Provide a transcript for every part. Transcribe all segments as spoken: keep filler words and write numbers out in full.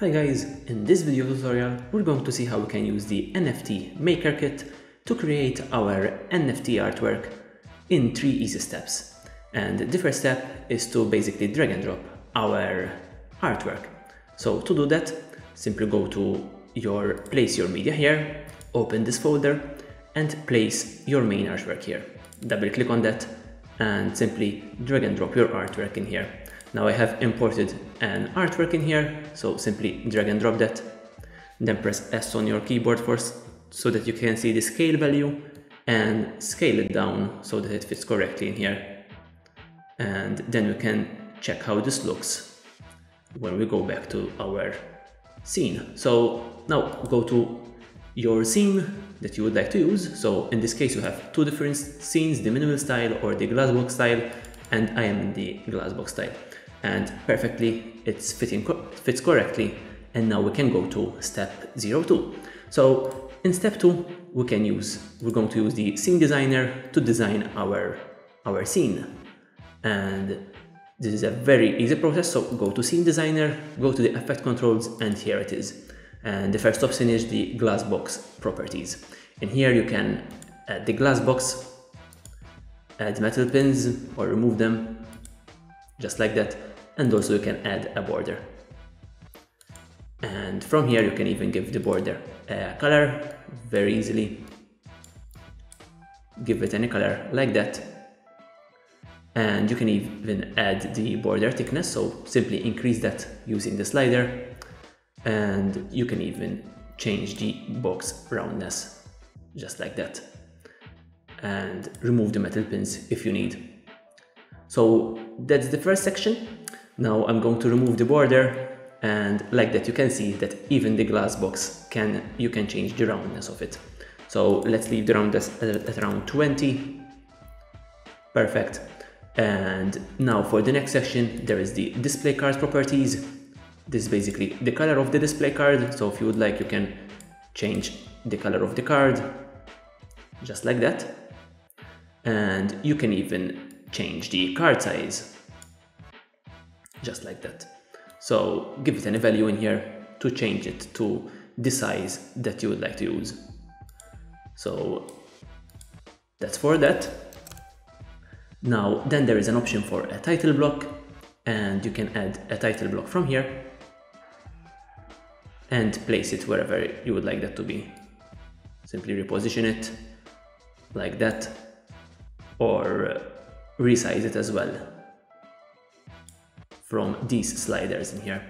Hi guys, in this video tutorial we're going to see how we can use the N F T Maker Kit to create our N F T artwork in three easy steps. And the first step is to basically drag and drop our artwork. So to do that, simply go to your place your media here, open this folder and place your main artwork here. Double click on that and simply drag and drop your artwork in here. Now I have imported an artwork in here, so simply drag and drop that, then press S on your keyboard first so that you can see the scale value and scale it down so that it fits correctly in here. And then we can check how this looks when we go back to our scene. So now go to your scene that you would like to use. So in this case you have two different scenes, the minimal style or the glass box style, and I am in the glass box style. And perfectly, it's fitting co fits correctly. And now we can go to step zero two. So in step two, we can use we're going to use the Scene Designer to design our our scene. And this is a very easy process. So go to Scene Designer, go to the effect controls, and here it is. And the first option is the glass box properties. And here you can add the glass box, add metal pins or remove them, just like that. And also you can add a border, and from here you can even give the border a color very easily. Give it any color like that. And you can even add the border thickness, so simply increase that using the slider. And you can even change the box roundness just like that, and remove the metal pins if you need. So that's the first section. Now I'm going to remove the border, and like that you can see that even the glass box can you can change the roundness of it. So let's leave the roundness at around twenty. Perfect. And now for the next section there is the display card properties. This is basically the color of the display card, so if you would like you can change the color of the card just like that. And you can even change the card size just like that. So give it any value in here to change it to the size that you would like to use. So that's for that. Now then there is an option for a title block, and you can add a title block from here and place it wherever you would like that to be. Simply reposition it like that, or resize it as well from these sliders in here.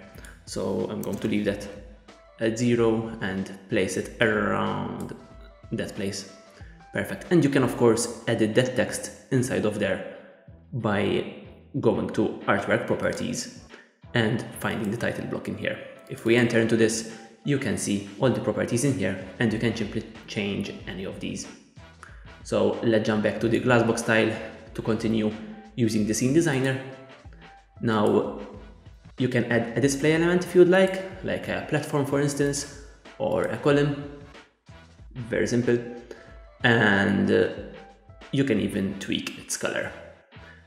So I'm going to leave that at zero and place it around that place. Perfect. And you can of course edit that text inside of there by going to Artwork Properties and finding the title block in here. If we enter into this, you can see all the properties in here, and you can simply change any of these. So let's jump back to the glass box style to continue using the Scene Designer. Now you can add a display element if you'd like, like a platform for instance, or a column. Very simple. And uh, you can even tweak its color.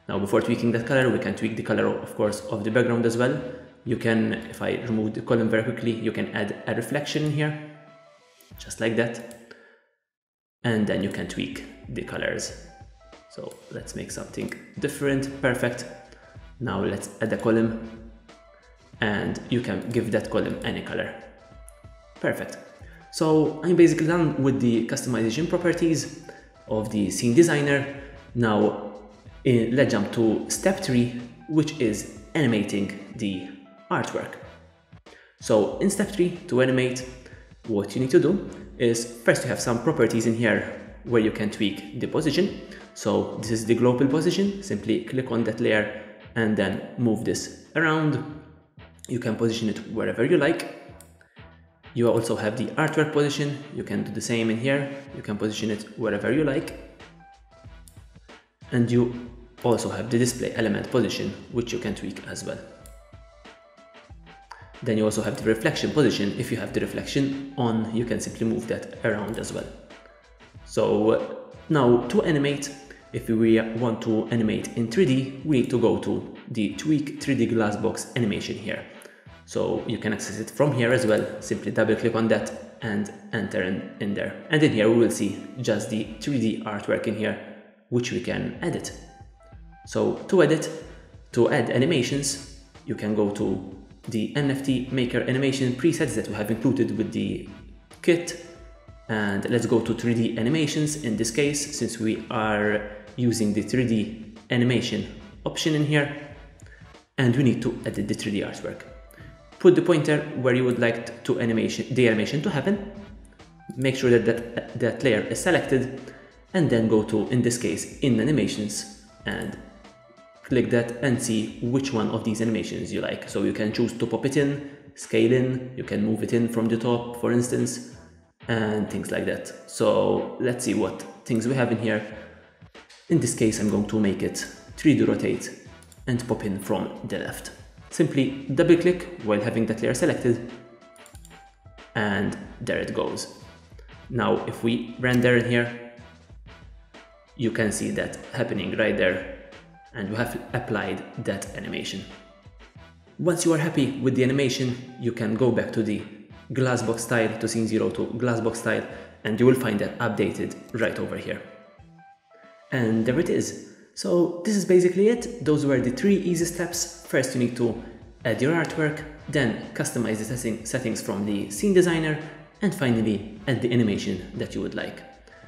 Now before tweaking that color, we can tweak the color of course of the background as well. You can, if I remove the column very quickly, you can add a reflection in here just like that. And then you can tweak the colors. So let's make something different. Perfect. Now let's add a column, and you can give that column any color. Perfect. So I'm basically done with the customization properties of the Scene Designer. Now in, let's jump to step three, which is animating the artwork. So in step three, to animate, what you need to do is first you have some properties in here where you can tweak the position. So this is the global position. Simply click on that layer and then move this around. You can position it wherever you like. You also have the artwork position. You can do the same in here. You can position it wherever you like. And you also have the display element position, which you can tweak as well. Then you also have the reflection position. If you have the reflection on, you can simply move that around as well. So now to animate, if we want to animate in three D, we need to go to the Tweak three D Glass Box Animation here. So you can access it from here as well. Simply double click on that and enter in, in there. And in here we will see just the three D artwork in here, which we can edit. So to edit, to add animations, you can go to the N F T Maker animation presets that we have included with the kit. And let's go to three D animations in this case, since we are using the three D animation option in here. And we need to edit the three D artwork. Put the pointer where you would like to animation, the animation to happen. Make sure that that, that layer is selected. And then go to, in this case, in animations, and click that and see which one of these animations you like. So you can choose to pop it in, scale in, you can move it in from the top, for instance, and things like that. So let's see what things we have in here. In this case, I'm going to make it three D rotate and pop in from the left. Simply double click while having that layer selected, and there it goes. Now, if we render in here, you can see that happening right there, and you have applied that animation. Once you are happy with the animation, you can go back to the glassbox style, to scene zero to glassbox style, and you will find that updated right over here. And there it is. So this is basically it. Those were the three easy steps. First, you need to add your artwork, then customize the setting, settings from the Scene Designer, and finally add the animation that you would like.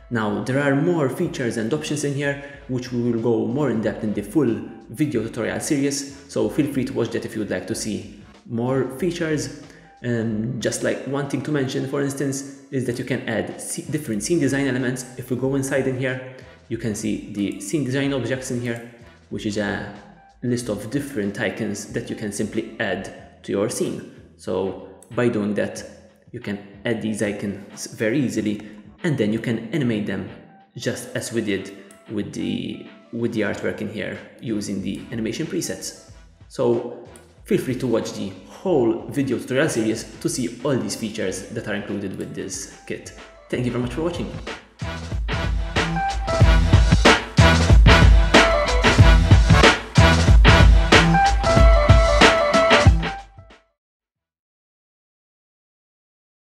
Now, there are more features and options in here, which we will go more in depth in the full video tutorial series, so feel free to watch that if you would like to see more features. Um, just like one thing to mention, for instance, is that you can add different scene design elements. If we go inside in here, you can see the scene design objects in here, which is a list of different icons that you can simply add to your scene. So by doing that, you can add these icons very easily, and then you can animate them just as we did with the with the artwork in here using the animation presets. So feel free to watch the whole video tutorial series to see all these features that are included with this kit. Thank you very much for watching.